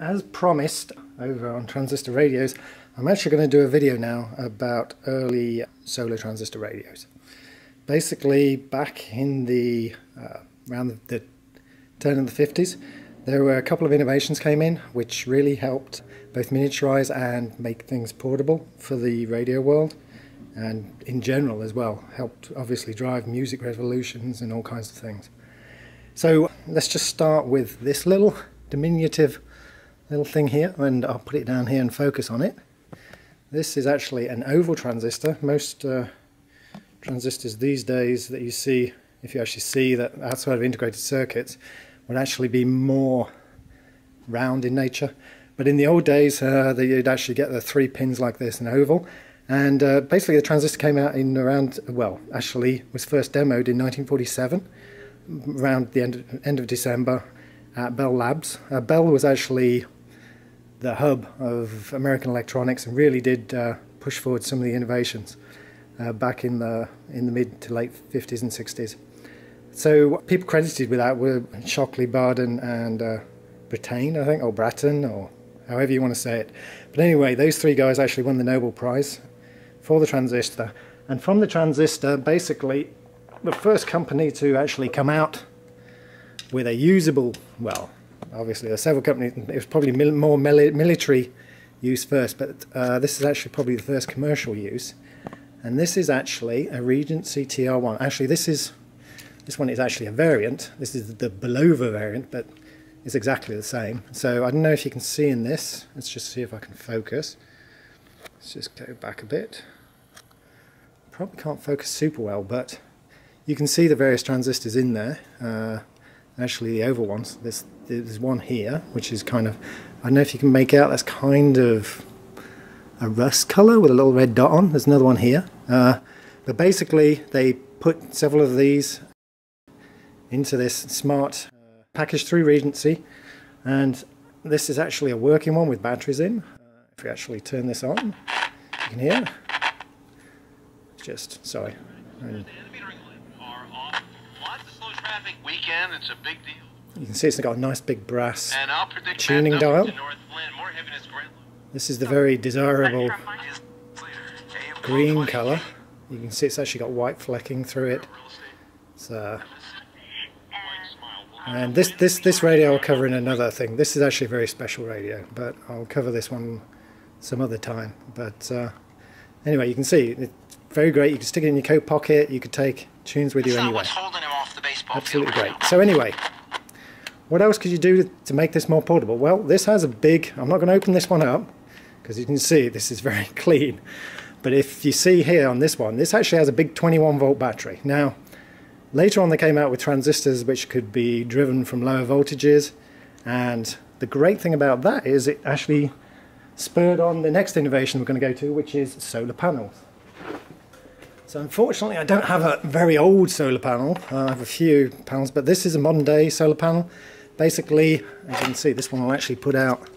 As promised over on transistor radios, I'm actually going to do a video now about early solar transistor radios. Basically, back in the around the turn of the 50s, there were a couple of innovations came in which really helped both miniaturize and make things portable for the radio world, and in general as well helped obviously drive music revolutions and all kinds of things. So let's just start with this little diminutive little thing here, and I'll put it down here and focus on it. This is actually an oval transistor. Most transistors these days that you see, if you actually see that outside of integrated circuits, would actually be more round in nature. But in the old days, you'd actually get the three pins like this, an oval. And basically the transistor came out in around, well, actually was first demoed in 1947, around the end of December at Bell Labs. Bell was actually the hub of American electronics and really did push forward some of the innovations back in the mid to late 50s and 60s. So people credited with that were Shockley, Bardeen and Brattain, I think, or Brattain, or however you want to say it. But anyway, those three guys actually won the Nobel Prize for the transistor. And from the transistor, basically, the first company to actually come out with a usable, well, obviously there are several companies, it was probably more military use first, but this is actually probably the first commercial use. And this is actually a Regency TR1. Actually, this one is actually a variant. This is the Belova variant, but it's exactly the same. So I don't know if you can see in this. Let's just see if I can focus. Let's just go back a bit. Probably can't focus super well, but you can see the various transistors in there. Actually the oval ones, there's one here which is kind of, I don't know if you can make out, that's kind of a rust colour with a little red dot on. There's another one here, but basically they put several of these into this smart package through Regency, and this is actually a working one with batteries in. If we actually turn this on, you can hear, just, sorry, weekend, it's a big deal. You can see it's got a nice big brass tuning dial. This is the very desirable green color. You can see it's actually got white flecking through it. So, and this radio I'll cover in another thing. This is actually a very special radio, but I'll cover this one some other time. But anyway, you can see it's very great. You can stick it in your coat pocket. You could take tunes with you anywhere. Absolutely great. So anyway, what else could you do to make this more portable? Well, this has a big, I'm not going to open this one up because you can see this is very clean, but if you see here on this one, this actually has a big 21 volt battery. Now later on they came out with transistors which could be driven from lower voltages, and the great thing about that is it actually spurred on the next innovation we're going to go to, which is solar panels. So unfortunately I don't have a very old solar panel. I have a few panels, but this is a modern day solar panel. Basically, as you can see, this one will actually put out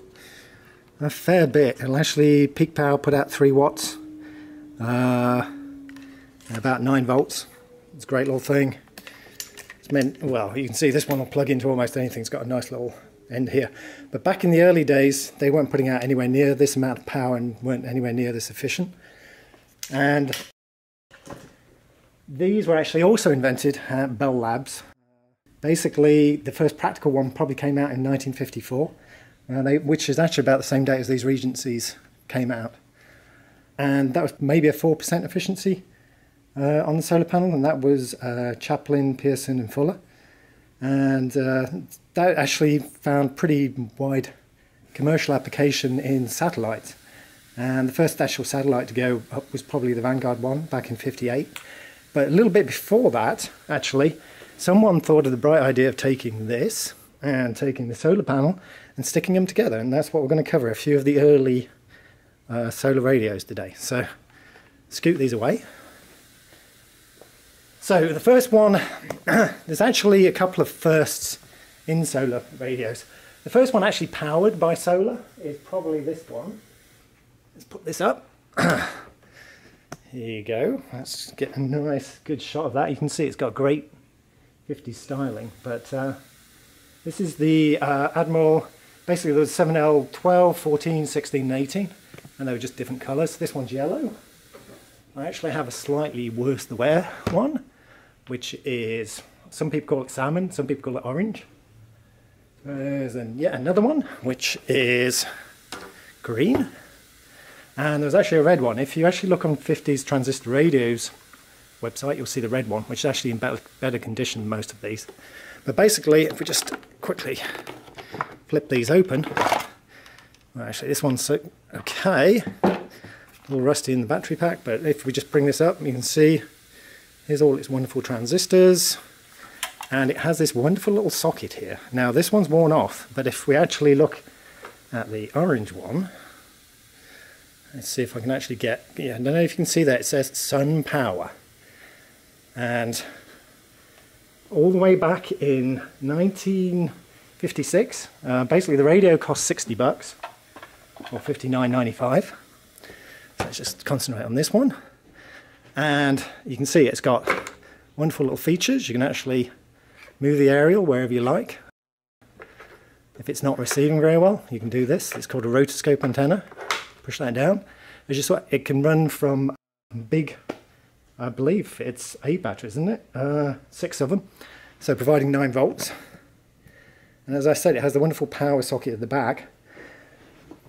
a fair bit. It'll actually peak power put out 3 watts, and about 9 volts. It's a great little thing. It's meant, well, you can see this one will plug into almost anything. It's got a nice little end here. But back in the early days they weren't putting out anywhere near this amount of power and weren't anywhere near this efficient. And these were actually also invented at Bell Labs. Basically, the first practical one probably came out in 1954, which is actually about the same date as these Regencies came out. And that was maybe a 4% efficiency on the solar panel, and that was Chaplin, Pearson and Fuller. And that actually found pretty wide commercial application in satellites. And the first actual satellite to go up was probably the Vanguard one back in '58. But a little bit before that, actually, someone thought of the bright idea of taking this and taking the solar panel and sticking them together. And that's what we're going to cover, a few of the early solar radios today. So, scoot these away. So, the first one, there's actually a couple of firsts in solar radios. The first one actually powered by solar is probably this one. Let's put this up. Here you go, let's get a nice good shot of that. You can see it's got great 50s styling, but this is the Admiral Basically, there was 7L12, 14, 16, and 18, and they were just different colours. This one's yellow. I actually have a slightly worse the wear one, which is, some people call it salmon, some people call it orange. There's yet another one, which is green. And there's actually a red one. If you actually look on 50s Transistor Radio's website, you'll see the red one, which is actually in better condition than most of these. But basically, if we just quickly flip these open, well, actually this one's okay, a little rusty in the battery pack, but if we just bring this up, you can see here's all its wonderful transistors, and it has this wonderful little socket here. Now this one's worn off, but if we actually look at the orange one, let's see if I can actually get, yeah, I don't know if you can see that, it says Sun Power. And all the way back in 1956, basically the radio cost $60, or $59.95. So let's just concentrate on this one. And you can see it's got wonderful little features. You can actually move the aerial wherever you like. If it's not receiving very well, you can do this. It's called a rotoscope antenna. Push that down. As you saw, it can run from big, I believe it's 8 batteries, isn't it? 6 of them. So providing 9 volts. And as I said, it has the wonderful power socket at the back.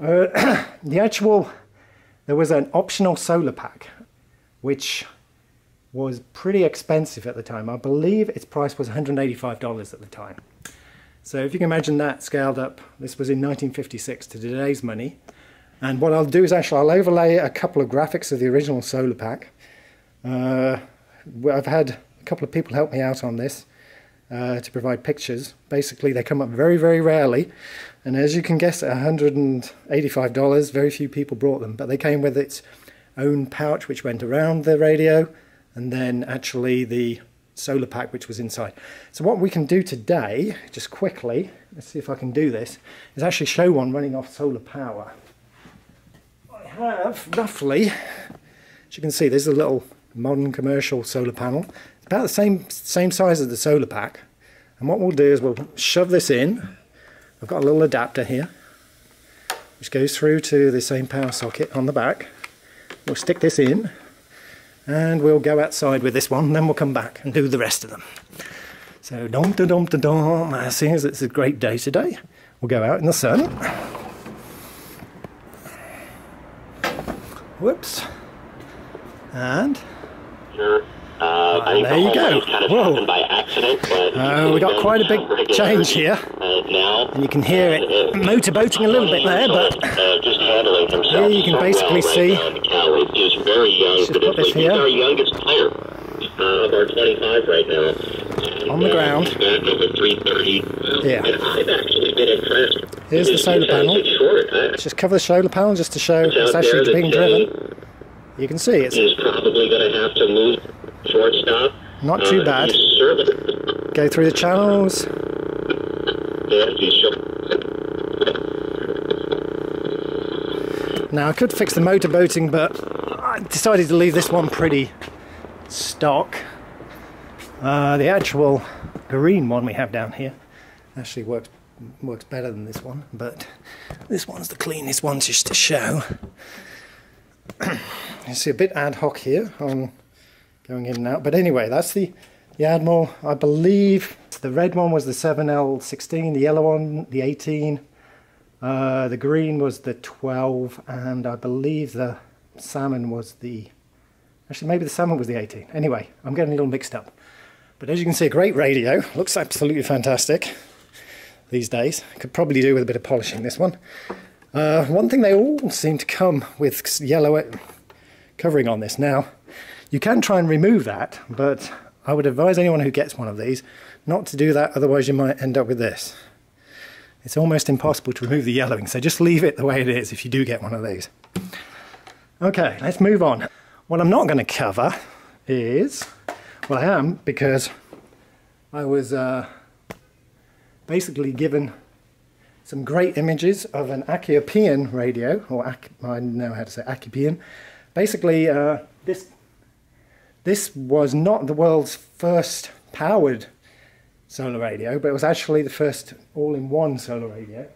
There was an optional solar pack, which was pretty expensive at the time. I believe its price was $185 at the time. So if you can imagine that scaled up, this was in 1956 to today's money. And what I'll do is actually I'll overlay a couple of graphics of the original solar pack. I've had a couple of people help me out on this to provide pictures. Basically they come up very, very rarely, and as you can guess at $185 very few people brought them, but they came with its own pouch which went around the radio, and then actually the solar pack which was inside. So what we can do today, just quickly, let's see if I can do this, is actually show one running off solar power. Have roughly, as you can see, there's a little modern commercial solar panel. It's about the same size as the solar pack, and what we'll do is we'll shove this in. I've got a little adapter here which goes through to the same power socket on the back. We'll stick this in and we'll go outside with this one, and then we'll come back and do the rest of them. So dum-da-dum-da-dum, as soon as it's a great day today, we'll go out in the sun. Whoops. And sure. There you go. Kind of whoa. By accident, but we got quite a big change here. Now, and you can hear it motorboating a little bit there, but just handling himself here you can so basically well see. Just very young, just put this here. Our youngest player of our 25 right now. On the ground. Yeah. I've actually been impressed. Here's the solar panel. Let's just cover the solar panel just to show it's actually being driven. You can see it's probably going to have to move shortstop. Not too bad. Go through the channels. Now I could fix the motorboating, but I decided to leave this one pretty stock. The actual green one we have down here actually works better than this one, but this one's the cleanest one just to show. You see a bit ad hoc here on going in and out, but anyway, that's the Admiral. I believe the red one was the 7L16, the yellow one the 18, the green was the 12, and I believe the salmon was the, actually maybe the salmon was the 18. Anyway, I'm getting a little mixed up. But as you can see, a great radio, looks absolutely fantastic these days. Could probably do with a bit of polishing, this one. One thing, they all seem to come with yellow covering on this. Now, you can try and remove that, but I would advise anyone who gets one of these not to do that, otherwise you might end up with this. It's almost impossible to remove the yellowing, so just leave it the way it is if you do get one of these. Okay, let's move on. What I'm not going to cover is... well, I am, because I was basically given some great images of an Acopian radio, or I don't know how to say Acopian. Basically, this was not the world's first powered solar radio, but it was actually the first all-in-one solar radio.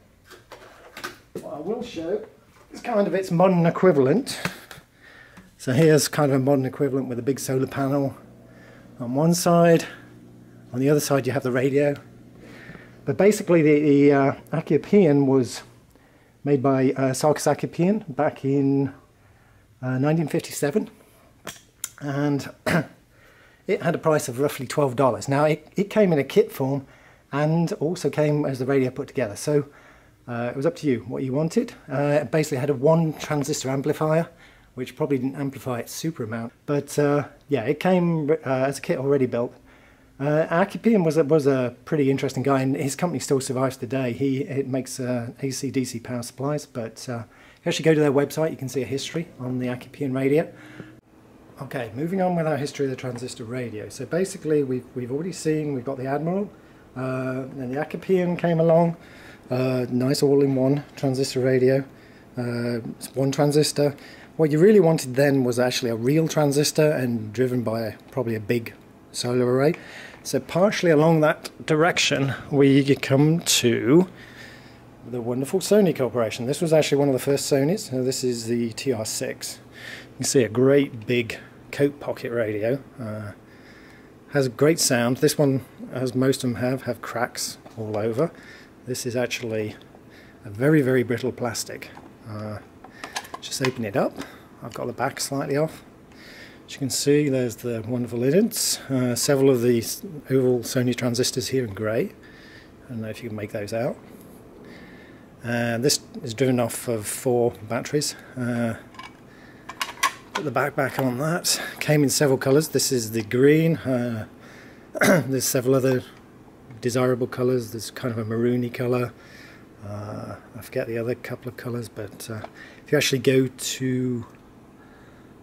I will show is kind of its modern equivalent. So here's kind of a modern equivalent with a big solar panel on one side. On the other side you have the radio. But basically the Acopian was made by Sarkis Acopian back in 1957, and it had a price of roughly $12. Now it came in a kit form and also came as the radio put together, so it was up to you what you wanted. It basically had a one transistor amplifier, which probably didn't amplify it super amount, but yeah, it came as a kit already built. Acopian was a pretty interesting guy, and his company still survives today. It makes AC/DC power supplies, but if you actually go to their website you can see a history on the Acopian radio. Okay, moving on with our history of the transistor radio. So basically we've already seen, we've got the Admiral, and the Acopian came along, nice all-in-one transistor radio, it's one transistor. What you really wanted then was actually a real transistor and driven by probably a big solar array. So partially along that direction we come to the wonderful Sony Corporation. This was actually one of the first Sonys. So this is the TR6. You can see a great big coat pocket radio. Has a great sound. This one, as most of them have cracks all over. This is actually a very, very brittle plastic. Just open it up. I've got the back slightly off. As you can see, there's the wonderful innards. Several of the oval Sony transistors here in grey. I don't know if you can make those out. This is driven off of 4 batteries. Put the back on that. Came in several colours. This is the green. There's several other desirable colours. There's kind of a maroony colour. I forget the other couple of colours, but if you actually go to...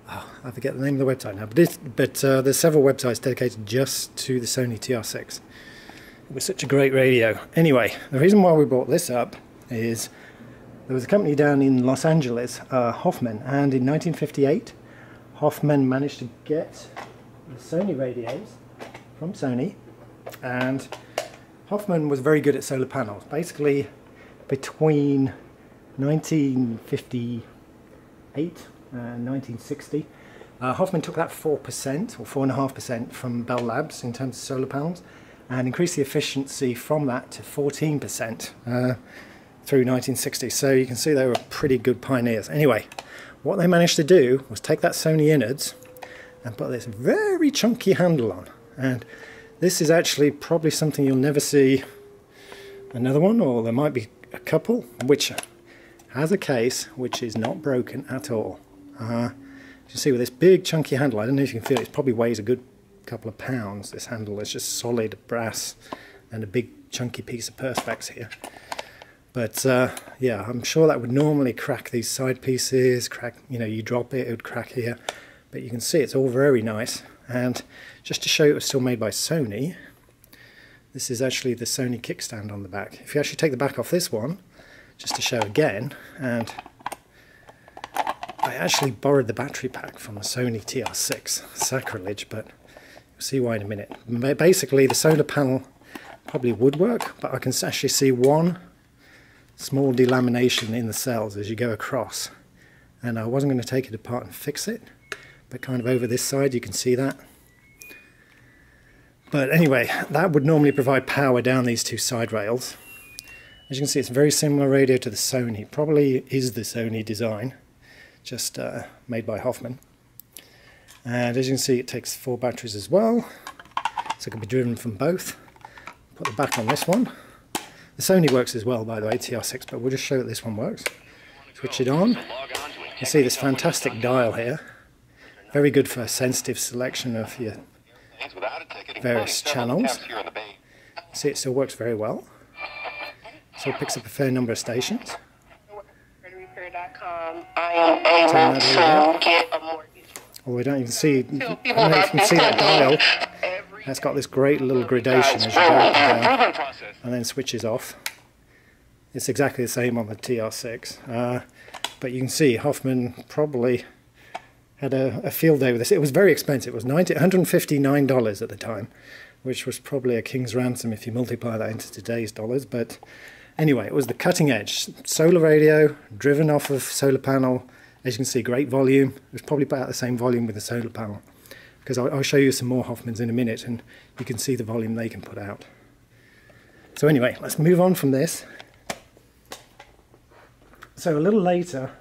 Oh, I forget the name of the website now, but there's several websites dedicated just to the Sony TR6. It was such a great radio. Anyway, the reason why we brought this up is there was a company down in Los Angeles, Hoffman, and in 1958 Hoffman managed to get the Sony radios from Sony, and Hoffman was very good at solar panels. Basically between 1958 and 1960, Hoffman took that 4% or 4.5% from Bell Labs in terms of solar panels and increased the efficiency from that to 14% through 1960. So you can see they were pretty good pioneers. Anyway, what they managed to do was take that Sony innards and put this very chunky handle on, and this is actually probably something you'll never see another one, or there might be a couple, which has a case which is not broken at all. You see, with this big chunky handle, I don't know if you can feel it, it probably weighs a good couple of pounds, this handle. It's just solid brass and a big chunky piece of perspex here. But yeah, I'm sure that would normally crack these side pieces, crack, you know, you drop it, it would crack here. But you can see it's all very nice. And just to show you it was still made by Sony, this is actually the Sony kickstand on the back. If you actually take the back off this one, just to show again, and I actually borrowed the battery pack from the Sony TR6, sacrilege, but you'll see why in a minute. Basically the solar panel probably would work, but I can actually see one small delamination in the cells as you go across, and I wasn't going to take it apart and fix it, but kind of over this side you can see that. But anyway, that would normally provide power down these two side rails. As you can see, it's a very similar radio to the Sony, probably is the Sony design, just made by Hoffman. And as you can see, it takes 4 batteries as well, so it can be driven from both. Put the back on this one. The Sony works as well, by the way, TR6, but we'll just show that this one works. Switch it on. You see this fantastic dial here. Very good for a sensitive selection of your various channels. See, it still works very well. So it picks up a fair number of stations. Although we don't even see, I don't know if you can see that dial. That's got this great little gradation as you go up and down, and then switches off. It's exactly the same on the TR6. But you can see Hoffman probably had a field day with this. It was very expensive. It was $159 at the time, which was probably a king's ransom if you multiply that into today's dollars. But Anyway, it was the cutting edge. Solar radio, driven off of solar panel. As you can see, great volume. It was probably about the same volume with the solar panel, because I'll show you some more Hoffmans in a minute and you can see the volume they can put out. So anyway, let's move on from this. So a little later,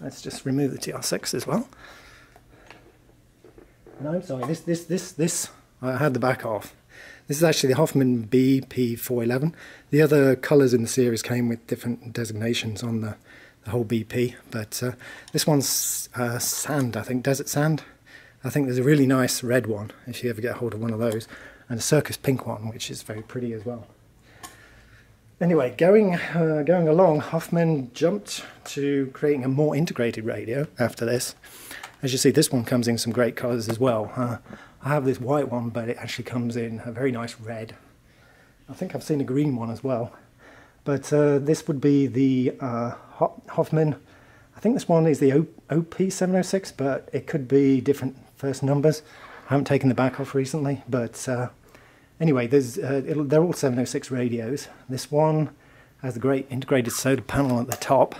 let's just remove the TR6 as well. No, I'm sorry, this, I had the back off. This is actually the Hoffman BP-411. The other colours in the series came with different designations on the whole BP, but this one's sand, I think, desert sand. I think there's a really nice red one, if you ever get hold of one of those, and a Sarkis pink one, which is very pretty as well. Anyway, going along, Hoffman jumped to creating a more integrated radio after this. As you see, this one comes in some great colours as well. I have this white one, but it actually comes in a very nice red. I think I've seen a green one as well. But this would be the Hoffman. I think this one is the OP-706, but it could be different first numbers. I haven't taken the back off recently, but... anyway, they're all 706 radios. This one has the great integrated solar panel at the top.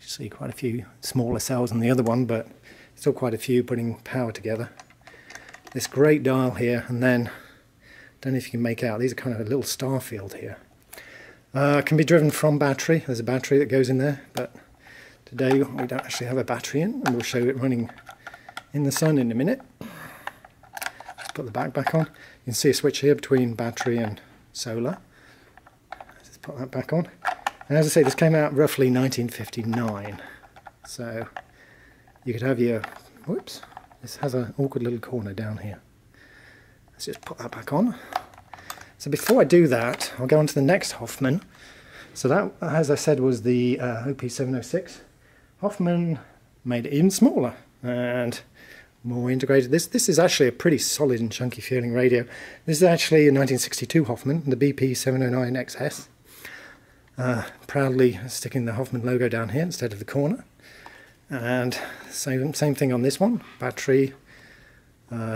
You see quite a few smaller cells than the other one, but still quite a few putting power together. This great dial here, and then, don't know if you can make out, these are kind of a little star field here. Can be driven from battery. There's a battery that goes in there, but today we don't actually have a battery in, and we'll show it running in the sun in a minute. Put the back on. You can see a switch here between battery and solar. Let's just put that back on. And as I say, this came out roughly 1959. So you could have your... whoops. This has an awkward little corner down here. Let's just put that back on. So before I do that, I'll go on to the next Hoffman. So that, as I said, was the OP706. Hoffman made it even smaller and more integrated. This is actually a pretty solid and chunky feeling radio. This is actually a 1962 Hoffman, the BP709XS. Proudly sticking the Hoffman logo down here instead of the corner. And same thing on this one, battery,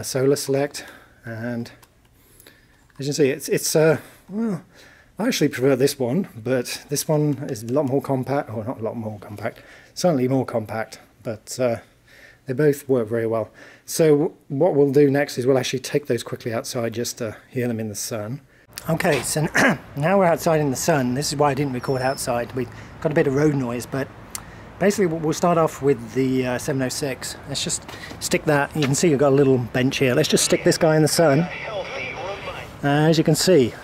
solar select, and as you can see, well, I actually prefer this one, but this one is a lot more compact, or not a lot more compact, certainly more compact, but they both work very well. So what we'll do next is we'll actually take those quickly outside just to hear them in the sun. Okay, so now we're outside in the sun. This is why I didn't record outside. We got a bit of road noise, but basically we'll start off with the 706. Let's just stick that. You can see you've got a little bench here. Let's just stick this guy in the sun. As you can see,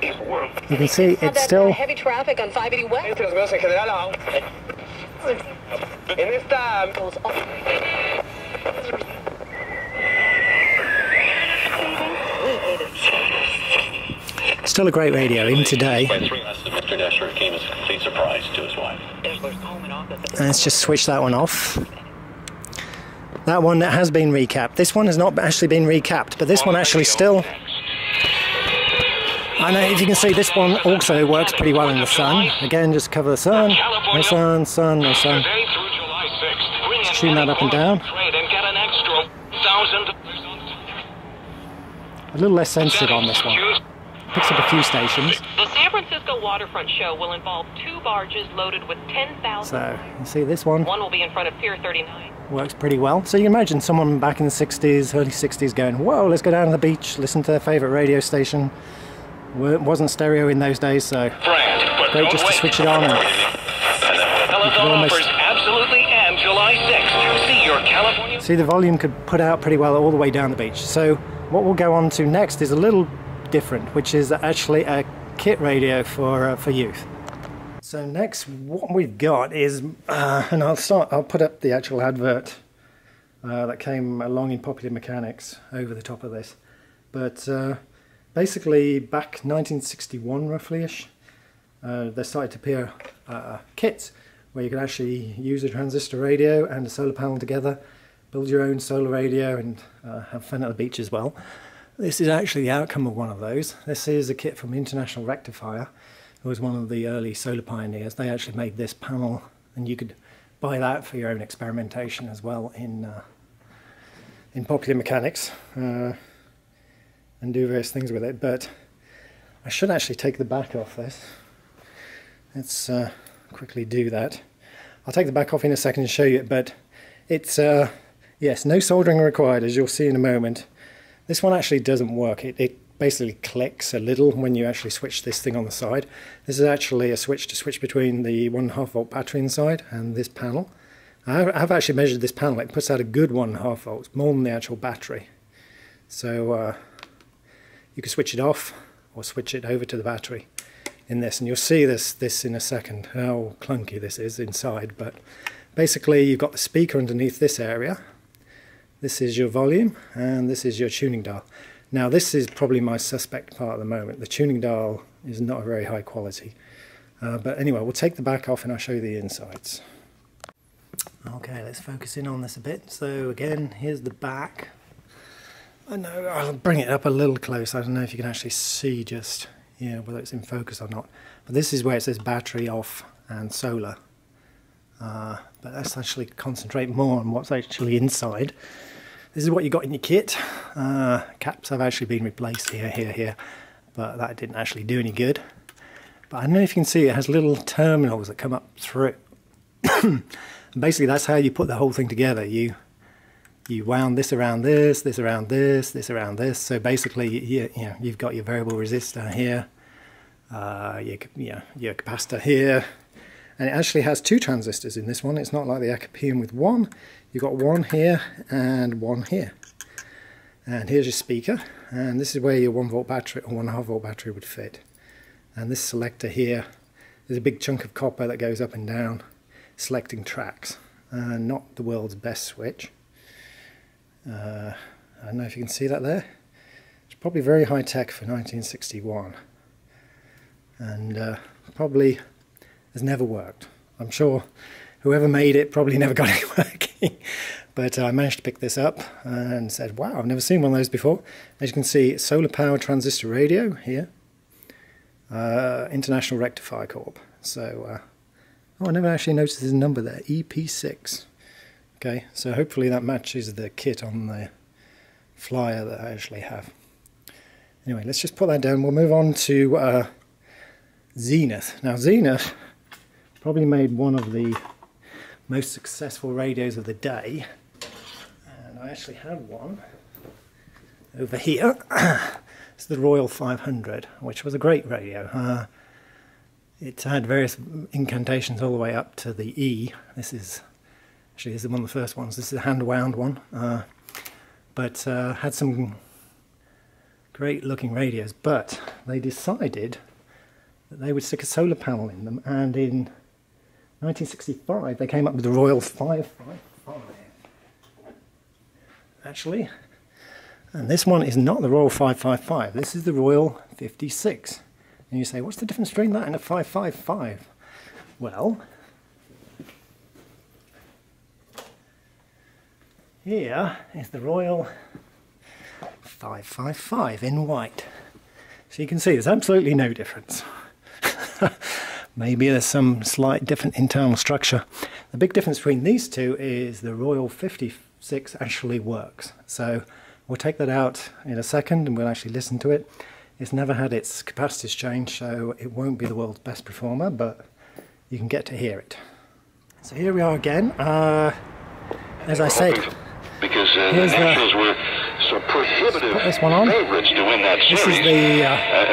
it's still heavy traffic on 580 West. Still a great radio in today. Let's just switch that one off. That one that has been recapped. This one has not actually been recapped, but this one actually still... I know if you can see, this one also works pretty well in the sun. Again, just cover the sun. No sun, sun, no sun. Just tune that up and down. A little less sensitive on this one. Picks up a few stations. The San Francisco Waterfront Show will involve two barges loaded with 10,000. So, you see this one. One will be in front of Pier 39. Works pretty well. So you can imagine someone back in the 60s, early 60s going, whoa, let's go down to the beach, listen to their favourite radio station. Wasn't stereo in those days, so great just to switch it on. See, the volume could put out pretty well all the way down the beach. So what we'll go on to next is a little different, which is actually a kit radio for youth. So next, what we've got is, and I'll put up the actual advert that came along in Popular Mechanics over the top of this, but. Basically, back 1961 roughly-ish, there started to appear kits where you could actually use a transistor radio and a solar panel together, build your own solar radio and have fun at the beach as well. This is actually the outcome of one of those. This is a kit from International Rectifier, who was one of the early solar pioneers. They actually made this panel and you could buy that for your own experimentation as well in Popular Mechanics. And do various things with it, but I should actually take the back off this. Let's quickly do that. I'll take the back off in a second and show you it, but it's, yes, no soldering required, as you'll see in a moment. This one actually doesn't work. It basically clicks a little when you actually switch this thing on the side. This is actually a switch to switch between the 1.5 volt battery inside and this panel. I've actually measured this panel. It puts out a good 1.5 volts, more than the actual battery. So you can switch it off or switch it over to the battery in this, and you'll see this in a second, how clunky this is inside. But basically you've got the speaker underneath this area. This is your volume and this is your tuning dial. Now this is probably my suspect part at the moment. The tuning dial is not a very high quality. But anyway, we'll take the back off and I'll show you the insides. Okay, let's focus in on this a bit. So again, here's the back. I know, I'll bring it up a little close. I don't know if you can actually see just, yeah, whether it's in focus or not. But this is where it says battery off and solar. But let's actually concentrate more on what's actually inside. This is what you got in your kit. Caps have actually been replaced here, here, here. But that didn't actually do any good. But I don't know if you can see, it has little terminals that come up through. Basically, that's how you put the whole thing together. You wound this around this, this around this, this around this. So basically, you know, you've got your variable resistor here, your capacitor here, and it actually has two transistors in this one. It's not like the Acopian with one. You've got one here and one here. And here's your speaker, and this is where your 1 volt battery or 1.5 volt battery would fit. And this selector here is a big chunk of copper that goes up and down, selecting tracks. Not the world's best switch. I don't know if you can see that there. It's probably very high tech for 1961, and probably has never worked. I'm sure whoever made it probably never got it working. But I managed to pick this up and said, wow, I've never seen one of those before. As you can see, it's solar powered transistor radio here, International Rectifier Corp. So oh, I never actually noticed his number there, EP6. Okay, so hopefully that matches the kit on the flyer that I actually have. Anyway, let's just put that down. We'll move on to Zenith. Now Zenith probably made one of the most successful radios of the day. And I actually had one over here. It's the Royal 500, which was a great radio. It had various incantations all the way up to the E. Actually, this is one of the first ones. This is a hand-wound one, but had some great-looking radios. But they decided that they would stick a solar panel in them, and in 1965 they came up with the Royal 555. Actually, and this one is not the Royal 555. This is the Royal 56. And you say, what's the difference between that and a 555? Well, here is the Royal 555 in white. So you can see there's absolutely no difference. Maybe there's some slight different internal structure. The big difference between these two is the Royal 56 actually works. So we'll take that out in a second and we'll actually listen to it. It's never had its capacitors changed, so it won't be the world's best performer, but you can get to hear it. So here we are again. As I said, because the Nationals were so prohibitive favorites to win that series. This is the,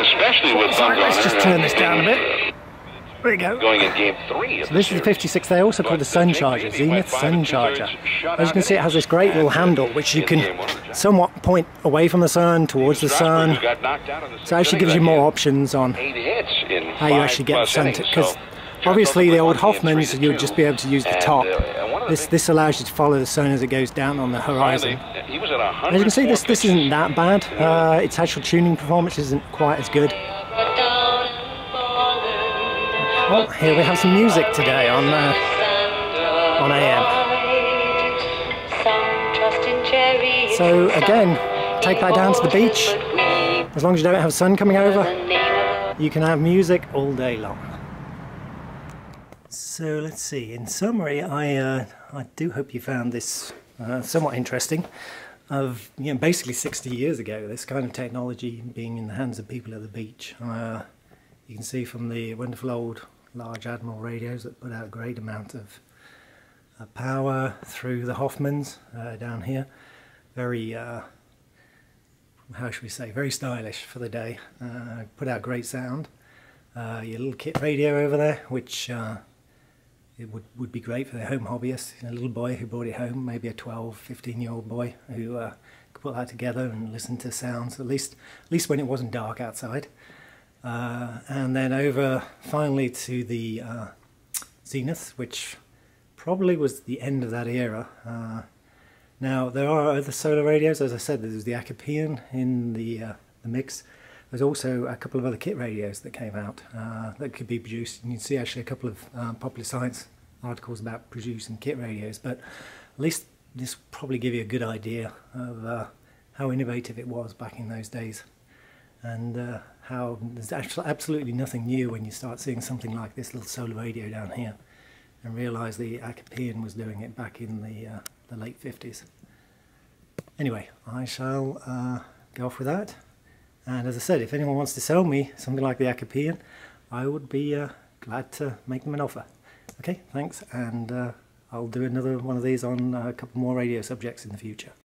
especially with Bumgarner. Let's just turn this down a bit. There we go. Going in game three. So this is the 56. They also call the Sun Charger, Zenith Sun Charger. As you can see, it has this great little handle which you can somewhat point away from the sun, towards the sun. So it actually gives you more options on how you actually get the sun to, because obviously the old Hoffmans you would just be able to use the top. This allows you to follow the sun as it goes down on the horizon. As you can see, this isn't that bad. Its actual tuning performance isn't quite as good. Well, here we have some music today on AM. So again, take that down to the beach. As long as you don't have sun coming over, you can have music all day long. So let's see, in summary, I do hope you found this somewhat interesting. of basically 60 years ago, this kind of technology being in the hands of people at the beach. You can see from the wonderful old large Admiral radios that put out a great amount of power through the Hoffmans down here. Very, how should we say, very stylish for the day. Put out great sound. Your little kit radio over there, which it would be great for the home hobbyist, a little boy who brought it home, maybe a 12, 15-year-old boy who could put that together and listen to sounds, at least when it wasn't dark outside. And then over finally to the Zenith, which probably was the end of that era. Now there are other solar radios. As I said, there was the Acopian in the mix. There's also a couple of other kit radios that came out that could be produced, and you can see actually a couple of popular science articles about producing kit radios, but at least this will probably give you a good idea of how innovative it was back in those days, and how there's actually absolutely nothing new when you start seeing something like this little solar radio down here and realise the Acopian was doing it back in the late 50s. Anyway, I shall go off with that. And as I said, if anyone wants to sell me something like the Acopian, I would be glad to make them an offer. Okay, thanks, and I'll do another one of these on a couple more radio subjects in the future.